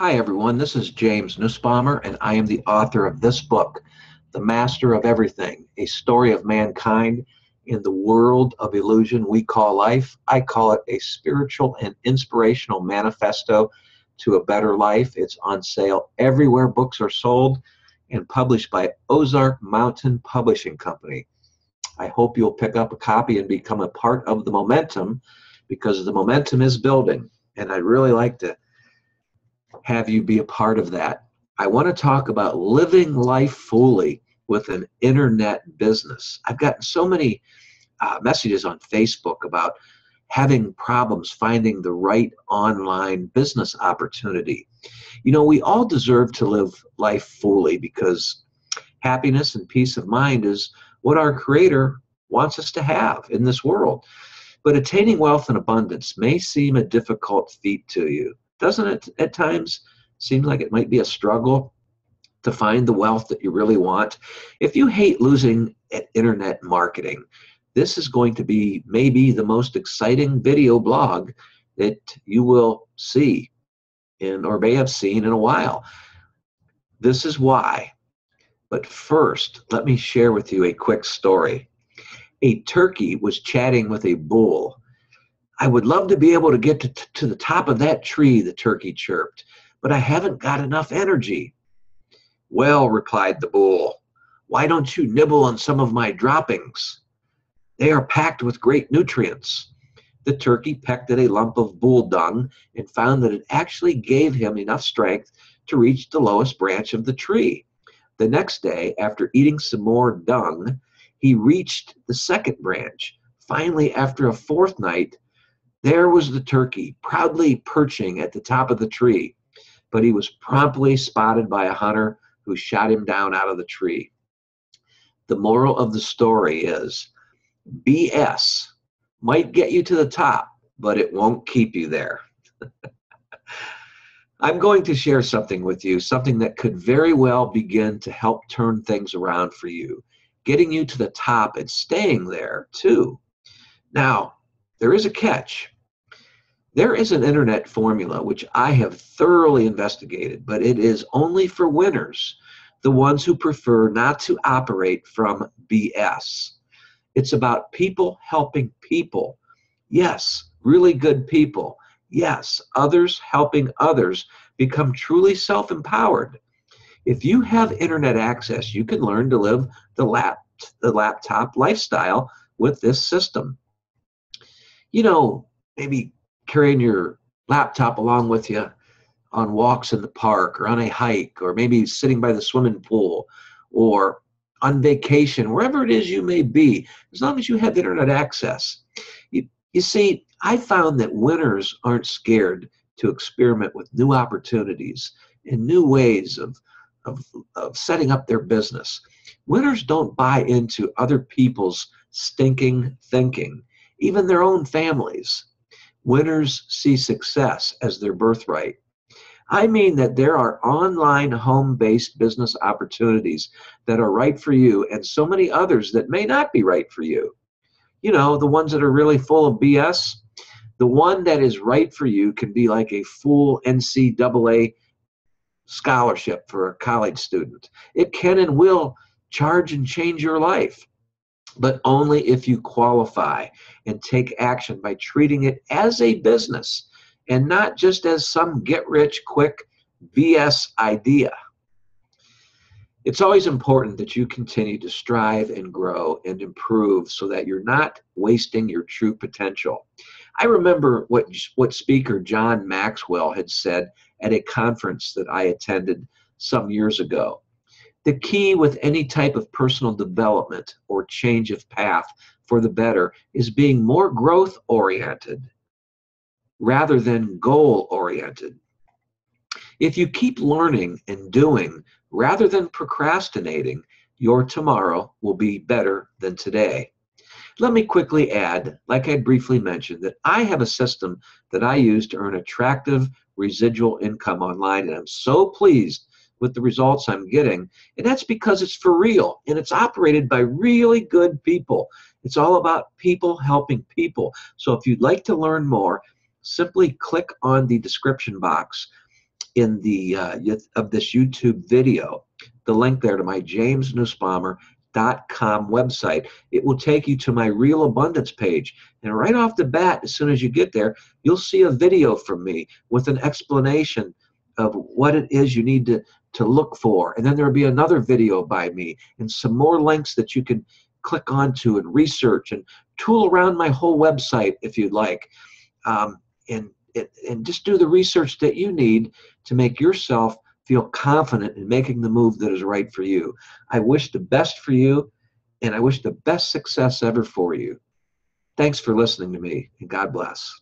Hi everyone, this is James Nussbaumer, and I am the author of this book, The Master of Everything, a story of mankind in the world of illusion we call life. I call it a spiritual and inspirational manifesto to a better life. It's on sale everywhere books are sold and published by Ozark Mountain Publishing Company. I hope you'll pick up a copy and become a part of the momentum, because the momentum is building, and I'd really like to have you be a part of that. I want to talk about living life fully with an internet business. I've gotten so many messages on Facebook about having problems finding the right online business opportunity. You know, we all deserve to live life fully, because happiness and peace of mind is what our Creator wants us to have in this world. But attaining wealth and abundance may seem a difficult feat to you. Doesn't it at times seem like it might be a struggle to find the wealth that you really want? If you hate losing at internet marketing, this is going to be maybe the most exciting video blog that you will see in, or may have seen in a while. This is why. But first, let me share with you a quick story. A turkey was chatting with a bull. "I would love to be able to get to the top of that tree," the turkey chirped, "but I haven't got enough energy." "Well," replied the bull, "why don't you nibble on some of my droppings? They are packed with great nutrients." The turkey pecked at a lump of bull dung and found that it actually gave him enough strength to reach the lowest branch of the tree. The next day, after eating some more dung, he reached the second branch. Finally, after a fourth night, there was the turkey, proudly perching at the top of the tree, but he was promptly spotted by a hunter who shot him down out of the tree. The moral of the story is, BS might get you to the top, but it won't keep you there. I'm going to share something with you, something that could very well begin to help turn things around for you, getting you to the top and staying there too. Now, there is a catch. There is an internet formula which I have thoroughly investigated, but it is only for winners, the ones who prefer not to operate from BS. It's about people helping people. Yes, really good people. Yes, others helping others become truly self-empowered. If you have internet access, you can learn to live the laptop lifestyle with this system. You know, maybe carrying your laptop along with you on walks in the park or on a hike, or maybe sitting by the swimming pool or on vacation, wherever it is you may be, as long as you have internet access. You see, I found that winners aren't scared to experiment with new opportunities and new ways of setting up their business. Winners don't buy into other people's stinking thinking, even their own families. Winners see success as their birthright. I mean that there are online home-based business opportunities that are right for you, and so many others that may not be right for you. You know, the ones that are really full of BS. The one that is right for you can be like a full NCAA scholarship for a college student. It can and will charge and change your life, but only if you qualify and take action by treating it as a business and not just as some get-rich-quick BS idea. It's always important that you continue to strive and grow and improve so that you're not wasting your true potential. I remember what speaker John Maxwell had said at a conference that I attended some years ago. The key with any type of personal development or change of path for the better is being more growth-oriented rather than goal-oriented. If you keep learning and doing rather than procrastinating, your tomorrow will be better than today. Let me quickly add, like I briefly mentioned, that I have a system that I use to earn attractive residual income online, and I'm so pleased with the results I'm getting, and that's because it's for real, and it's operated by really good people. It's all about people helping people. So if you'd like to learn more, simply click on the description box in the of this YouTube video, the link there to my jamesnussbaumer.com website. It will take you to my Real Abundance page, and right off the bat, as soon as you get there, you'll see a video from me with an explanation of what it is you need to look for, and then there'll be another video by me and some more links that you can click onto and research and tool around my whole website if you'd like, and just do the research that you need to make yourself feel confident in making the move that is right for you. I wish the best for you, and I wish the best success ever for you. Thanks for listening to me, and God bless.